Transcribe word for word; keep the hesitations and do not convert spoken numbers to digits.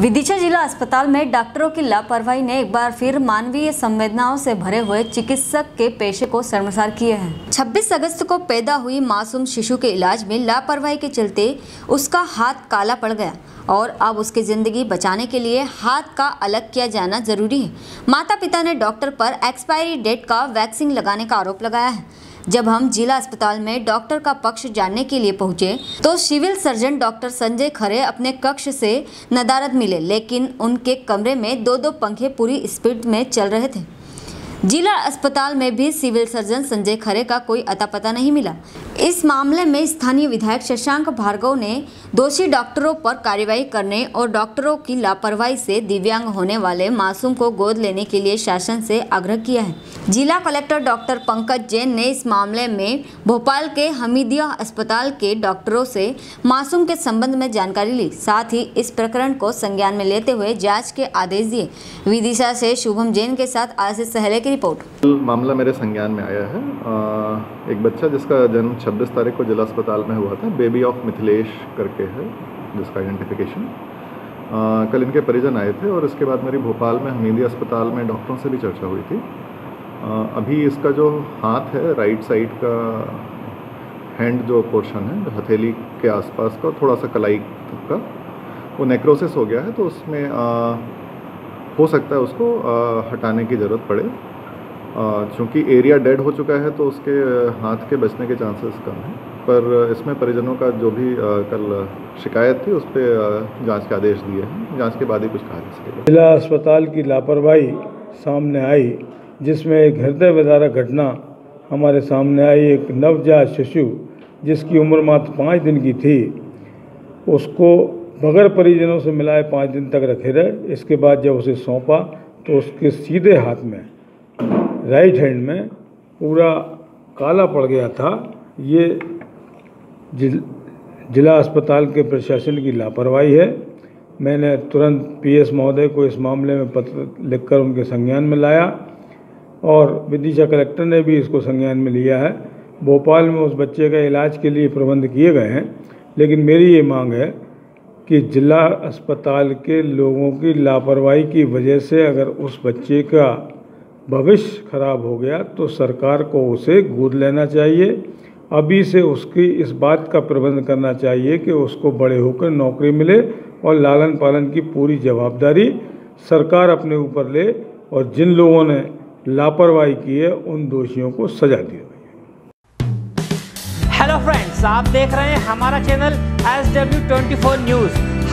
विदिशा जिला अस्पताल में डॉक्टरों की लापरवाही ने एक बार फिर मानवीय संवेदनाओं से भरे हुए चिकित्सक के पेशे को शर्मसार किए हैं। छब्बीस अगस्त को पैदा हुई मासूम शिशु के इलाज में लापरवाही के चलते उसका हाथ काला पड़ गया और अब उसकी ज़िंदगी बचाने के लिए हाथ का अलग किया जाना जरूरी है। माता पिता ने डॉक्टर पर एक्सपायरी डेट का वैक्सीन लगाने का आरोप लगाया है। जब हम जिला अस्पताल में डॉक्टर का पक्ष जानने के लिए पहुंचे तो civil surgeon doctor Sanjay Khare अपने कक्ष से नदारद मिले, लेकिन उनके कमरे में दो दो पंखे पूरी स्पीड में चल रहे थे। जिला अस्पताल में भी सिविल सर्जन संजय खरे का कोई अता पता नहीं मिला। इस मामले में स्थानीय विधायक शशांक भार्गव ने दोषी डॉक्टरों पर कार्रवाई करने और डॉक्टरों की लापरवाही से दिव्यांग होने वाले मासूम को गोद लेने के लिए शासन से आग्रह किया है। जिला कलेक्टर डॉक्टर पंकज जैन ने इस मामले में भोपाल के हमीदिया अस्पताल के डॉक्टरों से मासूम के संबंध में जानकारी ली, साथ ही इस प्रकरण को संज्ञान में लेते हुए जाँच के आदेश दिए। विदिशा से शुभम जैन के साथ आशीष सहले की रिपोर्ट। मामला मेरे संज्ञान में आया है। एक बच्चा जिसका जन्म छब्बीस तारीख को जिला अस्पताल में हुआ था, बेबी ऑफ मिथिलेश करके है जिसका आइडेंटिफिकेशन, कल इनके परिजन आए थे और इसके बाद मेरी भोपाल में हमीदिया अस्पताल में डॉक्टरों से भी चर्चा हुई थी। आ, अभी इसका जो हाथ है, राइट साइड का हैंड जो पोर्शन है, जो हथेली के आसपास का थोड़ा सा कलाई तक का, वो नेक्रोसिस हो गया है, तो उसमें आ, हो सकता है उसको आ, हटाने की ज़रूरत पड़े। चूँकि एरिया डेड हो चुका है तो उसके हाथ के बचने के चांसेस कम हैं, पर इसमें परिजनों का जो भी कल शिकायत थी उस पर जाँच के आदेश दिए हैं। जांच के बाद ही कुछ कहा जा सकेगा। जिला अस्पताल की लापरवाही सामने आई, जिसमें एक हृदय विदारक घटना हमारे सामने आई। एक नवजात शिशु जिसकी उम्र मात्र पाँच दिन की थी, उसको बगैर परिजनों से मिलाए पाँच दिन तक रखे रहे। इसके बाद जब उसे सौंपा तो उसके सीधे हाथ में, राइट हैंड में पूरा काला पड़ गया था। ये जिल, जिला अस्पताल के प्रशासन की लापरवाही है। मैंने तुरंत पीएस महोदय को इस मामले में पत्र लिखकर उनके संज्ञान में लाया और विदिशा कलेक्टर ने भी इसको संज्ञान में लिया है। भोपाल में उस बच्चे का इलाज के लिए प्रबंध किए गए हैं, लेकिन मेरी ये मांग है कि जिला अस्पताल के लोगों की लापरवाही की वजह से अगर उस बच्चे का भविष्य खराब हो गया तो सरकार को उसे गोद लेना चाहिए। अभी से उसकी इस बात का प्रबंध करना चाहिए कि उसको बड़े होकर नौकरी मिले और लालन पालन की पूरी जवाबदारी सरकार अपने ऊपर ले और जिन लोगों ने लापरवाही की है उन दोषियों को सजा दी जाए। हेलो फ्रेंड्स, आप देख रहे हैं हमारा चैनल एस डब्ल्यू चौबीस न्यूज़।